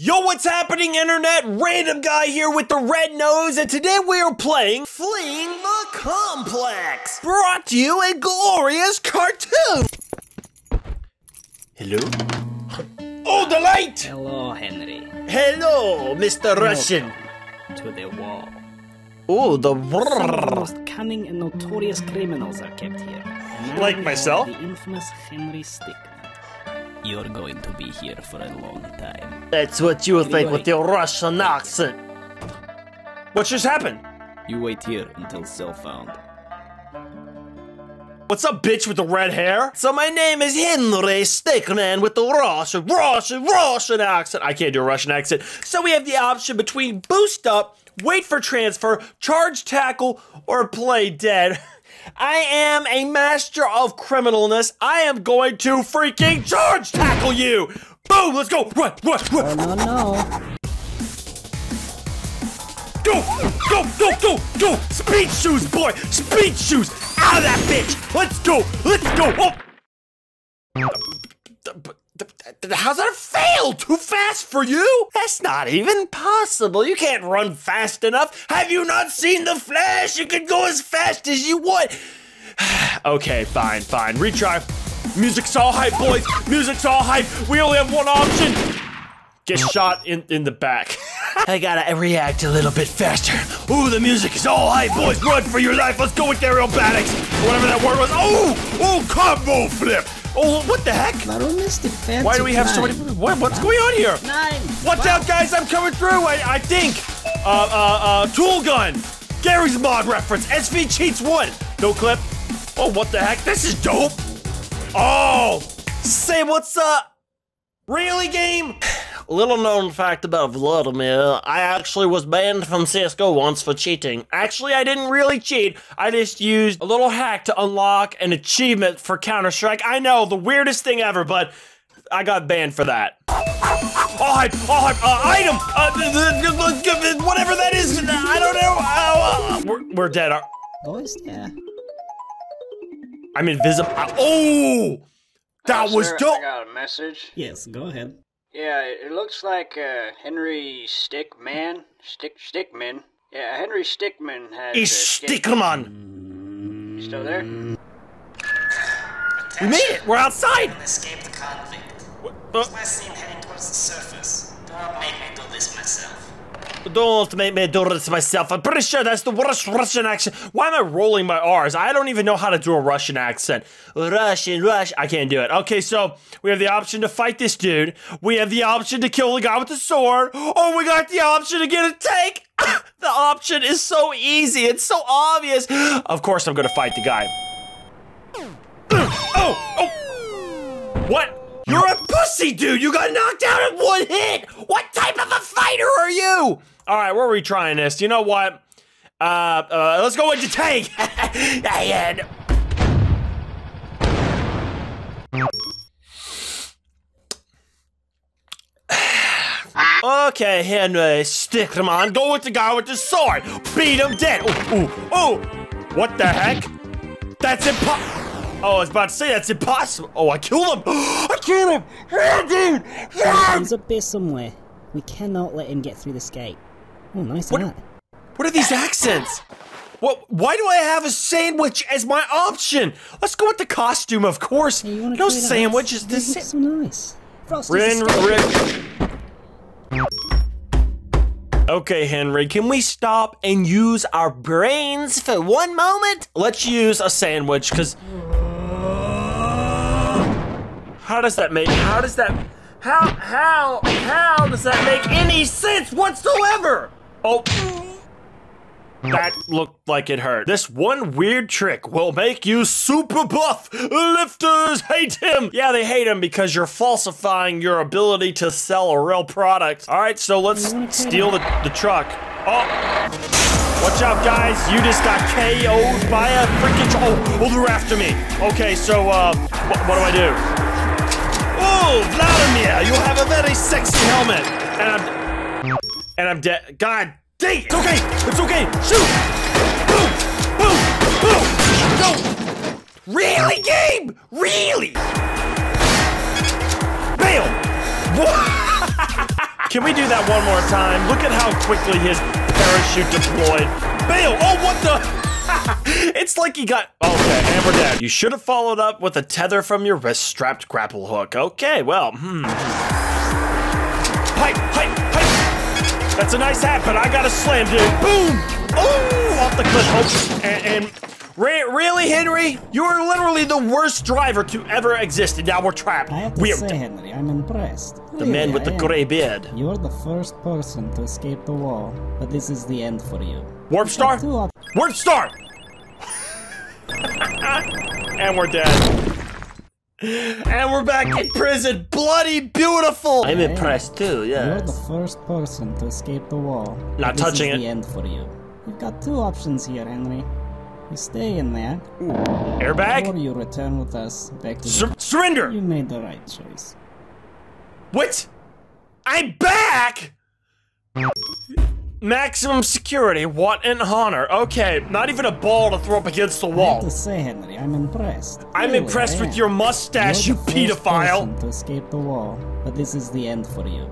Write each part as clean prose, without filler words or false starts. Yo, what's happening, internet? Random guy here with the red nose, and today we are playing Fleeing the Complex, brought to you a glorious cartoon. Hello? Oh, the light! Hello, Henry. Hello, Mr. Russian. To the wall. Oh, the wall. The most cunning and notorious criminals are kept here. Now like myself? The infamous Henry Stickmin. You're going to be here for a long time. That's what you think with your Russian accent. What just happened? You wait here until cell found. What's up, bitch with the red hair? So my name is Henry Stickmin with the Russian accent. I can't do a Russian accent. So we have the option between boost up, wait for transfer, charge tackle, or play dead. I am a master of criminalness. I am going to freaking charge tackle you! Boom! Let's go! Run! Oh, no. Go! Speed shoes, boy! Speed shoes! Out of that bitch! Let's go! Oh! How's that fail? Too fast for you? That's not even possible. You can't run fast enough. Have you not seen the Flash? You can go as fast as you want. Okay, fine. Retry. Music's all hype, boys. Music's all hype. We only have one option. Get shot in the back. I gotta react a little bit faster. Ooh, the music is all hype, boys. Run for your life. Let's go with aerobatics. Whatever that word was. Oh, combo flip. Oh, what the heck? Why do we have so many? What's going on here? Watch out, guys! I'm coming through. I think. Tool gun. Garry's Mod reference. SV cheats 1. No clip. Oh, what the heck? This is dope. Oh, say what's up? Really, game? Little known fact about Vladimir, I actually was banned from CSGO once for cheating. Actually, I didn't really cheat. I just used a little hack to unlock an achievement for Counter Strike. I know, the weirdest thing ever, but I got banned for that. All hype, item, whatever that is, I don't know. We're dead. What is that? I'm invisible. Oh, that was dope. I got a message. Yes, go ahead. Yeah, it looks like Henry Stickman. Stickmin. Yeah, Henry Stickmin has. He's Stickman. You still there? We made it. We're outside. Escape the conflict. Last seen heading towards the surface. Don't make me do this myself. I'm pretty sure that's the worst Russian accent. Why am I rolling my R's? I don't even know how to do a Russian accent. Rush. I can't do it. Okay, so we have the option to fight this dude. We have the option to kill the guy with the sword. Oh, we got the option to get a tank. The option is so easy. It's so obvious. Of course, I'm going to fight the guy. Oh. What? You're a pussy, dude. You got knocked out in one hit. What type of a fighter are you? All right, we're retrying this. You know what? Let's go into tank. Okay, Henry Stickmin, go with the guy with the sword. Beat him dead. Oh! What the heck? That's impossible. Oh, I was about to say, that's impossible. Oh, I killed him. I killed him. Oh, dude. Yeah. He's up there somewhere. We cannot let him get through this gate. Oh, nice hat. What are these accents? What? Why do I have a sandwich as my option? Let's go with the costume, of course. Hey, no sandwiches. This is so nice. Okay, Henry, can we stop and use our brains for one moment? Let's use a sandwich, because... How does that make any sense whatsoever? Oh, that looked like it hurt. This one weird trick will make you super buff. Lifters hate him. Yeah, they hate him because you're falsifying your ability to sell a real product. All right, so let's steal the truck. Oh. Watch out, guys. You just got KO'd by a freaking... Oh, they're after me. Okay, so, what do I do? Oh, Vladimir, you have a very sexy helmet. And I'm dead. God dang it. It's okay. Shoot. Boom. No. Really, Gabe? Really? Bam. What? Can we do that one more time? Look at how quickly his parachute deployed. Bail! Oh, what the... It's like he got... Okay, and we're dead. You should have followed up with a tether from your wrist-strapped grapple hook. Okay, well, Pipe, pipe, pipe! That's a nice hat, but I got a slam, dude. Boom! Ooh, off the cliff. Oh, really, Henry? You are literally the worst driver to ever exist, and now we're trapped. I have to say, Henry, I'm impressed. The man with the gray beard. You're the first person to escape the wall, but this is the end for you. Warp star? Warp star! And we're dead. And we're back in prison. Bloody beautiful. I'm impressed too, yeah. You're the first person to escape the wall. Not touching it. This is the end for you. You've got two options here, Henry. You stay in there. Ooh. Airbag? Or you return with us back to surrender! You made the right choice. What? I'm back? Maximum security, what an honor. Okay, not even a ball to throw up against the wall. I have to say, Henry, I'm impressed. I'm impressed with your mustache, you pedophile. To escape the wall, but this is the end for you.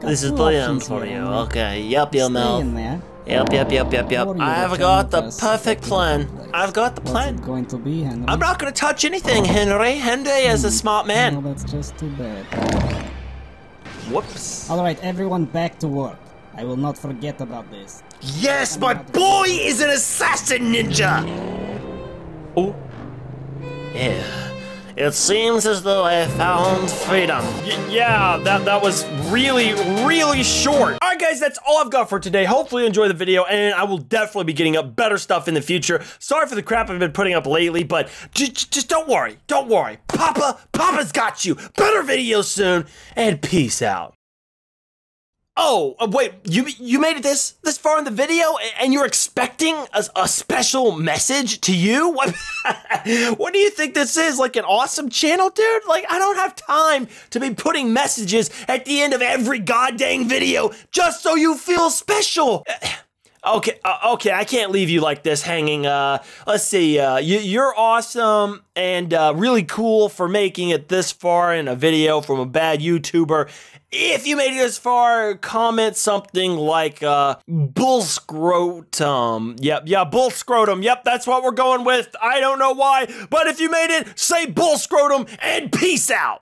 This is the end for you. Okay, yep, you know. Yep. I've got the perfect plan. I've got the plan. What's it going to be, Henry? I'm not going to touch anything, Henry. Henry is a smart man. No, that's just too bad. Whoops. All right, everyone, back to work. I will not forget about this. Yes, my boy is an assassin ninja! Oh. Yeah. It seems as though I found freedom. Yeah, that was really, really short. All right, guys, that's all I've got for today. Hopefully you enjoyed the video, and I will definitely be getting up better stuff in the future. Sorry for the crap I've been putting up lately, but just don't worry. Don't worry. Papa's got you. Better videos soon, and peace out. Oh, wait, you made it this far in the video and you're expecting a special message to you? What, what do you think this is, like an awesome channel, dude? Like, I don't have time to be putting messages at the end of every goddamn video just so you feel special. Okay, I can't leave you like this hanging. Let's see, you're awesome and really cool for making it this far in a video from a bad YouTuber. If you made it this far, comment something like, bull scrotum. Yep, bull scrotum. Yep, that's what we're going with. I don't know why, but if you made it, say bull scrotum and peace out.